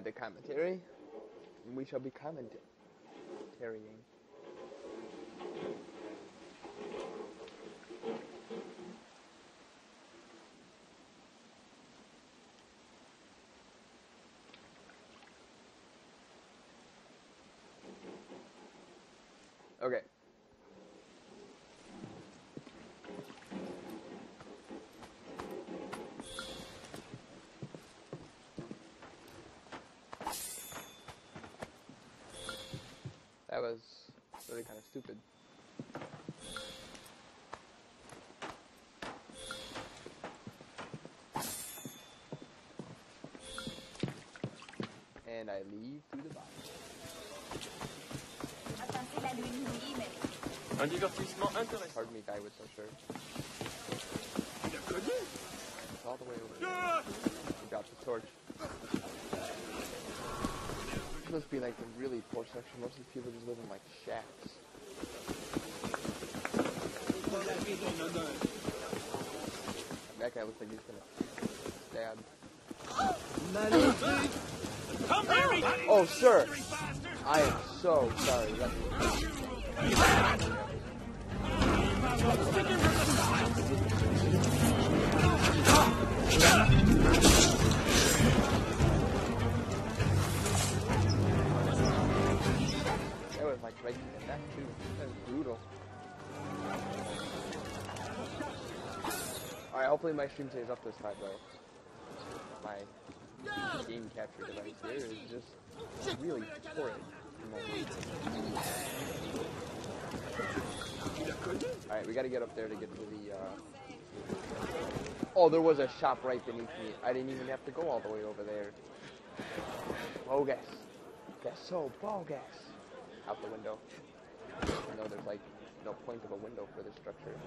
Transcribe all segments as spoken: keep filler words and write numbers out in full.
at the commentary, and we shall be commentarying. Okay. That was really kind of stupid. And I leave through the box. Un divertissement intéressant. Pardon me, guy with no shirt. It's all the way over. Yeah. He dropped the torch. Must be like a really poor section. Most of the people just live in like shacks. That guy looks like he's gonna stab. Come here, oh, sir! I am so sorry. That's like right in the back too. That's brutal. Alright, hopefully my stream stays up this time though. My no! game capture device here is just really horrid. Alright, we gotta get up there to get to the uh... oh, there was a shop right beneath me. I didn't even have to go all the way over there. Bogus. That's so bogus. Out the window. I know there's like no point of a window for this structure.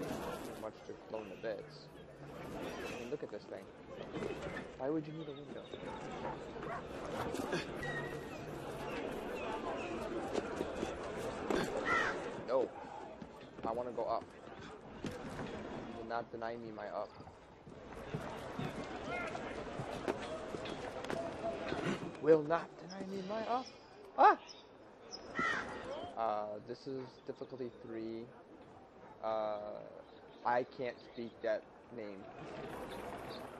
It's much to blown to bits. I mean, look at this thing. Why would you need a window? No. I want to go up. You will not deny me my up. Will not deny me my up. Ah! Uh, this is difficulty three. Uh, I can't speak that name.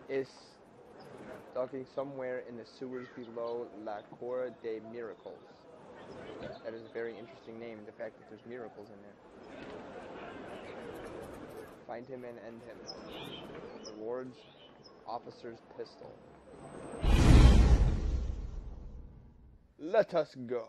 It's talking somewhere in the sewers below La Cora de Miracles. That is a very interesting name, the fact that there's miracles in there. Find him and end him. Rewards, officer's pistol. Let us go.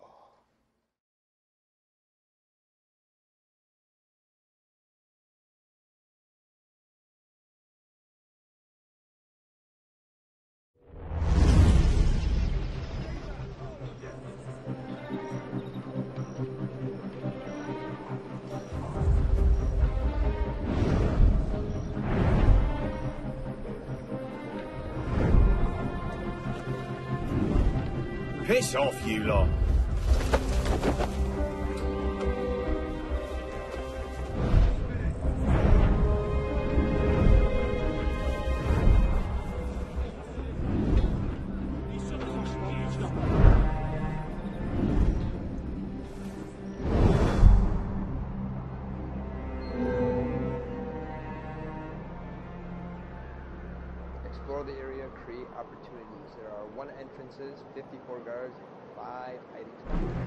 Piss off, you lot. fifty-four guards, five hiding spots.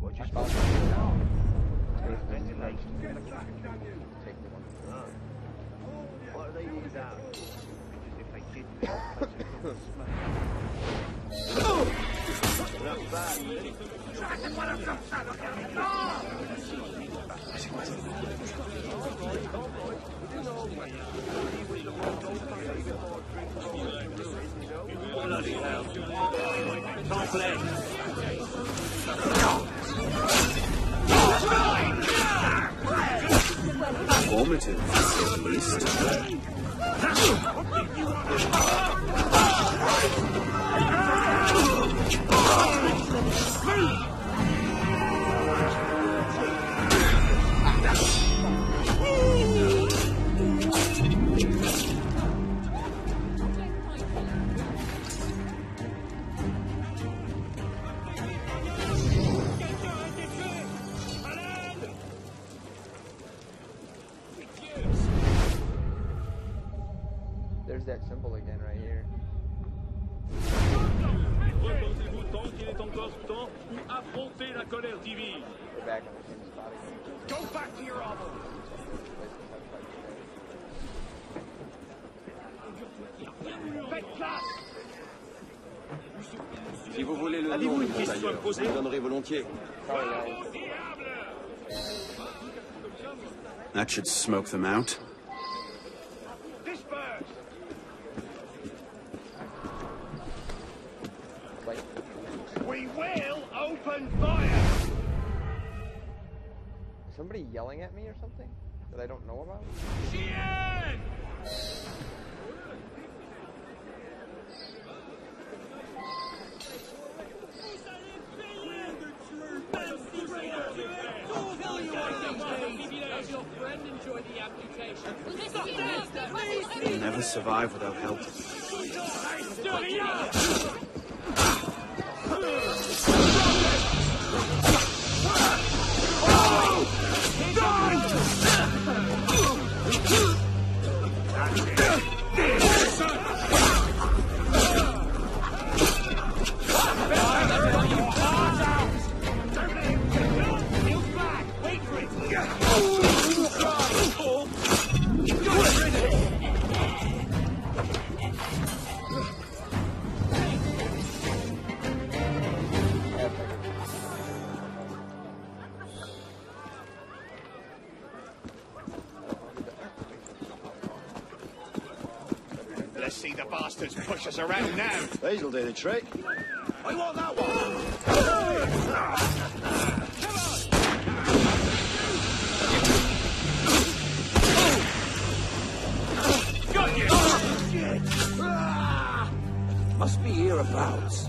What you supposed to do now? Take the one. What are they doing now? Because if they didn't, informative, at least. Free! There's that symbol again right here. Reportez-vous tant qu'il est encore temps ou affrontez la colère divine. We're back on the same spot again. Go back to your armor. Faites place. Si vous voulez le nom de mon tailleur, je le donnerai volontiers. That should smoke them out. We will open fire! Is somebody yelling at me or something that I don't know about? Chien! You'll never survive without help. Push us around now. They'll do the trick. I want that one. Come on. Got you. Ah. Must be hereabouts.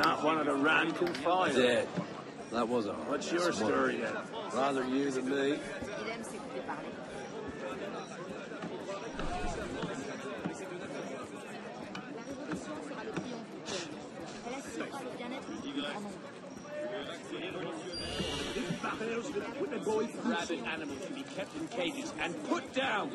Not one of the rank and file. Dead. That was a. What's your story then? Rather you than me. Rabid animals to be kept in cages and put down.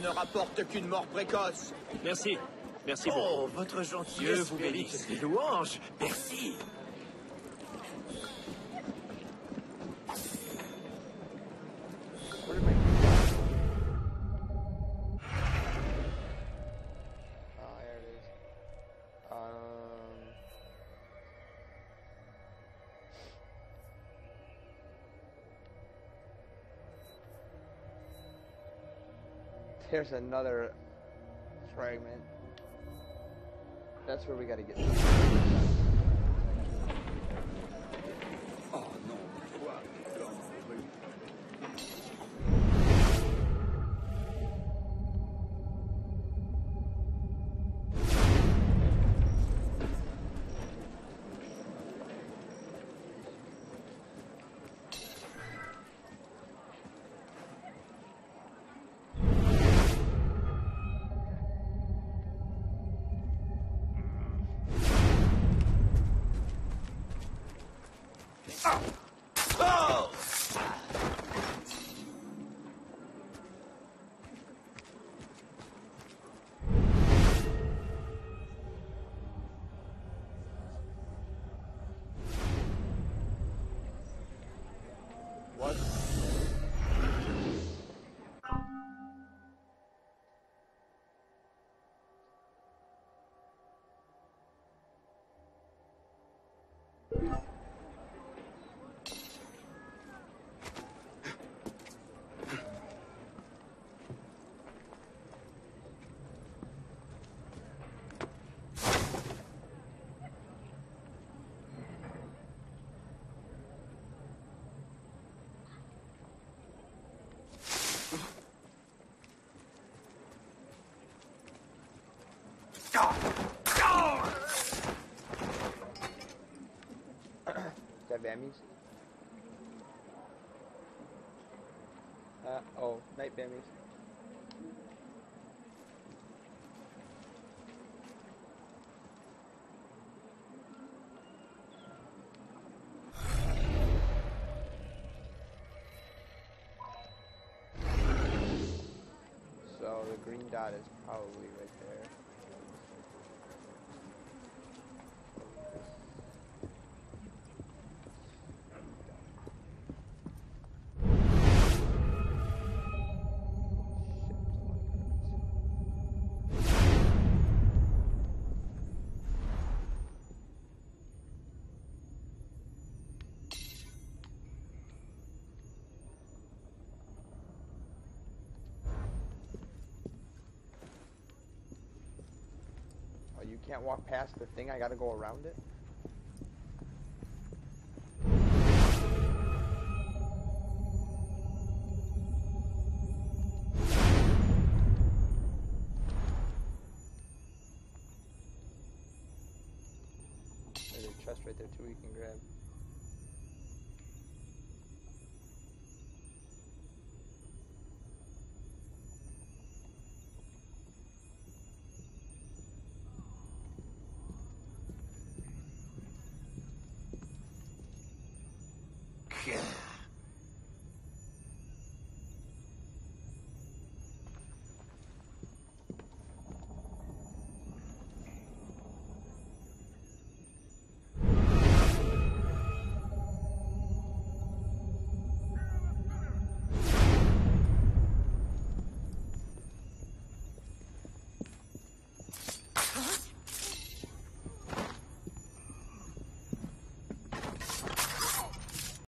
Ne rapporte qu'une mort précoce. Merci. Merci beaucoup. Oh, votre gentillesse. Dieu vous bénisse. Des louanges. Merci. Here's another fragment. That's where we gotta get. Oh no! Bammies. Uh oh, night bammies. So the green dot is probably right there. You can't walk past the thing, I gotta go around it. There's a chest right there too we can grab. Yeah.